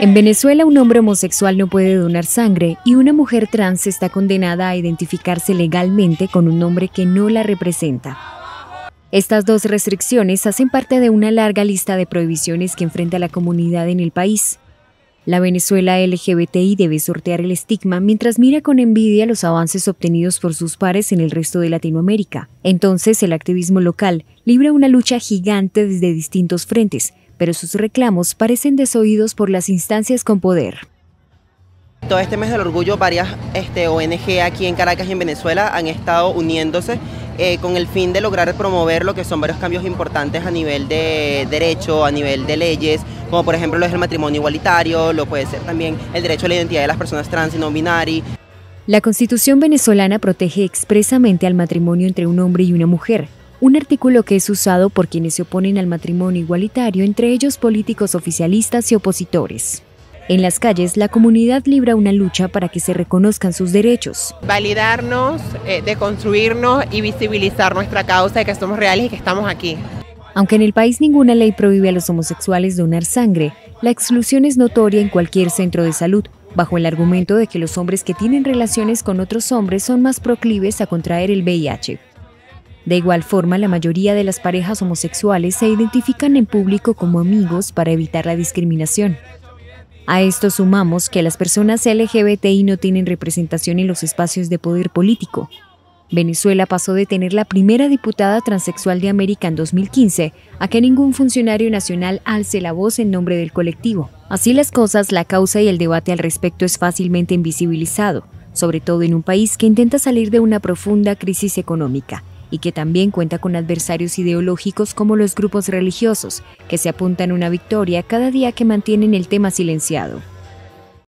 En Venezuela, un hombre homosexual no puede donar sangre y una mujer trans está condenada a identificarse legalmente con un hombre que no la representa. Estas dos restricciones hacen parte de una larga lista de prohibiciones que enfrenta la comunidad en el país. La Venezuela LGBTI debe sortear el estigma mientras mira con envidia los avances obtenidos por sus pares en el resto de Latinoamérica. Entonces, el activismo local libra una lucha gigante desde distintos frentes, pero sus reclamos parecen desoídos por las instancias con poder. Todo este mes del orgullo, varias ONG aquí en Caracas y en Venezuela han estado uniéndose con el fin de lograr promover lo que son varios cambios importantes a nivel de derecho, a nivel de leyes, como por ejemplo lo es el matrimonio igualitario, lo puede ser también el derecho a la identidad de las personas trans y no binarias. La Constitución venezolana protege expresamente al matrimonio entre un hombre y una mujer, un artículo que es usado por quienes se oponen al matrimonio igualitario, entre ellos políticos oficialistas y opositores. En las calles, la comunidad libra una lucha para que se reconozcan sus derechos. Validarnos, deconstruirnos y visibilizar nuestra causa de que somos reales y que estamos aquí. Aunque en el país ninguna ley prohíbe a los homosexuales donar sangre, la exclusión es notoria en cualquier centro de salud, bajo el argumento de que los hombres que tienen relaciones con otros hombres son más proclives a contraer el VIH. De igual forma, la mayoría de las parejas homosexuales se identifican en público como amigos para evitar la discriminación. A esto sumamos que las personas LGBTI no tienen representación en los espacios de poder político. Venezuela pasó de tener la primera diputada transexual de América en 2015 a que ningún funcionario nacional alce la voz en nombre del colectivo. Así las cosas, la causa y el debate al respecto es fácilmente invisibilizado, sobre todo en un país que intenta salir de una profunda crisis económica y que también cuenta con adversarios ideológicos como los grupos religiosos, que se apuntan una victoria cada día que mantienen el tema silenciado.